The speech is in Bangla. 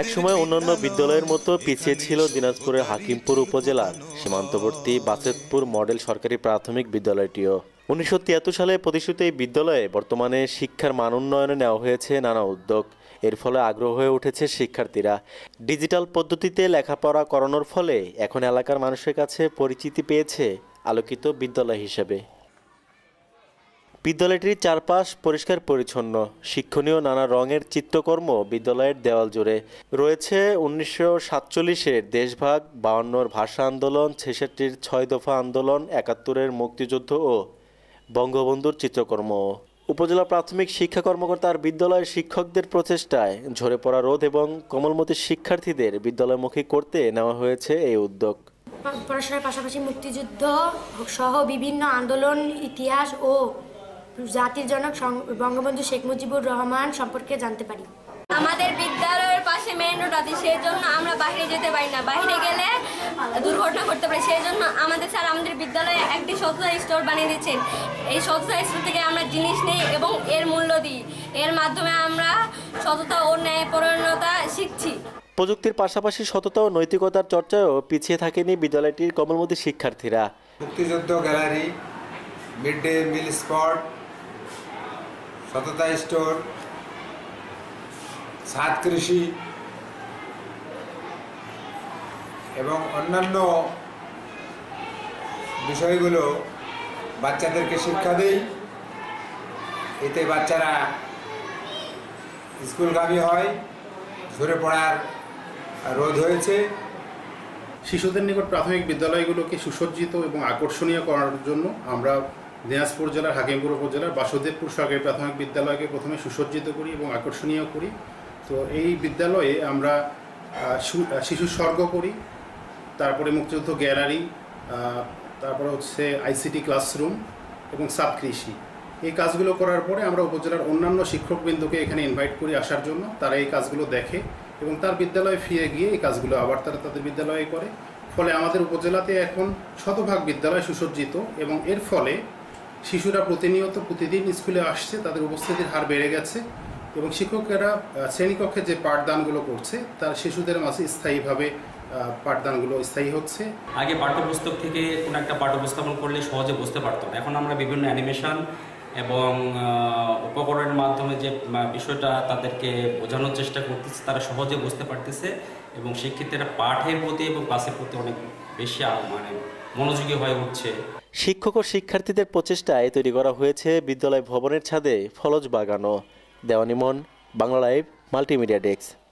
একসময় অন্যান্য বিদ্যালয়ের মতো পিছিয়ে ছিল দিনাজপুরের হাকিমপুর উপজেলার সীমান্তবর্তী বাসুদেবপুর মডেল সরকারি প্রাথমিক বিদ্যালয়টিও। ১৯৭৩ সালে প্রতিষ্ঠিত এই বিদ্যালয়ে বর্তমানে শিক্ষার মান উন্নয়নে নেওয়া হয়েছে নানা উদ্যোগ। এর ফলে আগ্রহ হয়ে উঠেছে শিক্ষার্থীরা। ডিজিটাল পদ্ধতিতে লেখাপড়া করানোর ফলে এখন এলাকার মানুষের কাছে পরিচিতি পেয়েছে আলোকিত বিদ্যালয় হিসেবে। বিদ্যালয়টির চারপাশ পরিষ্কার পরিচ্ছন্ন, শিক্ষণীয় নানা রঙের চিত্রকর্ম বিদ্যালয়ের দেওয়াল জুড়ে রয়েছে। 1947-এর দেশভাগ, 52-র ভাষা আন্দোলন, 66-র ৬ দফা আন্দোলন, 71-এর মুক্তিযুদ্ধ ও বঙ্গবন্ধুর চিত্রকর্ম। উপজেলা প্রাথমিক শিক্ষা কর্মকর্তার বিদ্যালয় শিক্ষকদের প্রচেষ্টায় ঝরে পড়া রোদ এবং কোমলমতি শিক্ষার্থীদের বিদ্যালয়মুখী করতে নেওয়া হয়েছে এই উদ্যোগ। পড়াশোনার পাশাপাশি মুক্তিযুদ্ধ সহ বিভিন্ন আন্দোলন, ইতিহাস ও জাতির জনক বঙ্গবন্ধু শেখ মুজিবুর রহমান সম্পর্কে জানতে পারি। আমাদের বিদ্যালয়ের পাশে মেইন রোড আছে, সেই জন্য আমরা বাইরে যেতে পারি না, বাইরে গেলে দুর্ঘটনা করতে পারি। সেই জন্য আমাদের স্যার আমাদের বিদ্যালয়ে একটি সততা স্টোর বানিয়ে দিচ্ছেন। এই সততা স্টোর থেকে আমরা জিনিস নিই এবং এর মূল্য দিই। এর মাধ্যমে আমরা সততা ও ন্যায়পরায়ণতা শিখছি। প্রযুক্তির পাশাপাশি সততা ও নৈতিকতার চর্চায়ও পিছিয়ে থাকেনি বিদ্যালয়টির কমলমতি শিক্ষার্থীরা। মুক্তিযুদ্ধ gallery, mid day meal spot, সততা স্টোর, ছাদ কৃষি এবং অন্যান্য বিষয়গুলো বাচ্চাদেরকে শিক্ষা দেয়। এতে বাচ্চারা স্কুলগামী হয়। ঝরে পড়ার রোধ হয়েছে। শিশুদের নিকট প্রাথমিক বিদ্যালয়গুলোকে সুসজ্জিত এবং আকর্ষণীয় করার জন্য আমরা দিনাজপুর জেলার হাকিমপুর উপজেলার বাসুদেবপুর সরকারি প্রাথমিক বিদ্যালয়কে প্রথমে সুসজ্জিত করি এবং আকর্ষণীয় করি। তো এই বিদ্যালয়ে আমরা শিশু স্বর্গ করি, তারপরে মুক্তিযুদ্ধ গ্যালারি, তারপরে হচ্ছে আইসিটি ক্লাসরুম এবং সাব কৃষি। এই কাজগুলো করার পরে আমরা উপজেলার অন্যান্য শিক্ষকবৃন্দকে এখানে ইনভাইট করি আসার জন্য। তারা এই কাজগুলো দেখে এবং তার বিদ্যালয়ে ফিরে গিয়ে এই কাজগুলো আবার তারা তাদের বিদ্যালয়ে করে। ফলে আমাদের উপজেলাতে এখন শতভাগ বিদ্যালয় সুসজ্জিত এবং এর ফলে শিশুরা প্রতিনিয়ত প্রতিদিন স্কুলে আসছে, তাদের উপস্থিতির হার বেড়ে গেছে এবং শিক্ষকেরা শ্রেণীকক্ষে যে পাঠদানগুলো করছে তার শিশুদের মাঝে স্থায়ীভাবে পাঠদানগুলো স্থায়ী হচ্ছে। আগে পাঠ্যপুস্তক থেকে কোনো একটা পাঠ উপস্থাপন করলে সহজে বুঝতে পারত না। এখন আমরা বিভিন্ন অ্যানিমেশন এবং উপকরণের মাধ্যমে যে বিষয়টা তাদেরকে বোঝানোর চেষ্টা করতেছে তারা সহজে বুঝতে পারতেছে এবং শিক্ষিতরা পাঠের প্রতি এবং ক্লাসের প্রতি অনেক বেশি মনোযোগী হয়ে উঠছে। শিক্ষক ও শিক্ষার্থীদের প্রচেষ্টায় তৈরি করা হয়েছে বিদ্যালয় ভবনের ছাদে ফলজ বাগানও। দেওয়ানি মন, বাংলা লাইভ মাল্টিমিডিয়া ডেস্ক।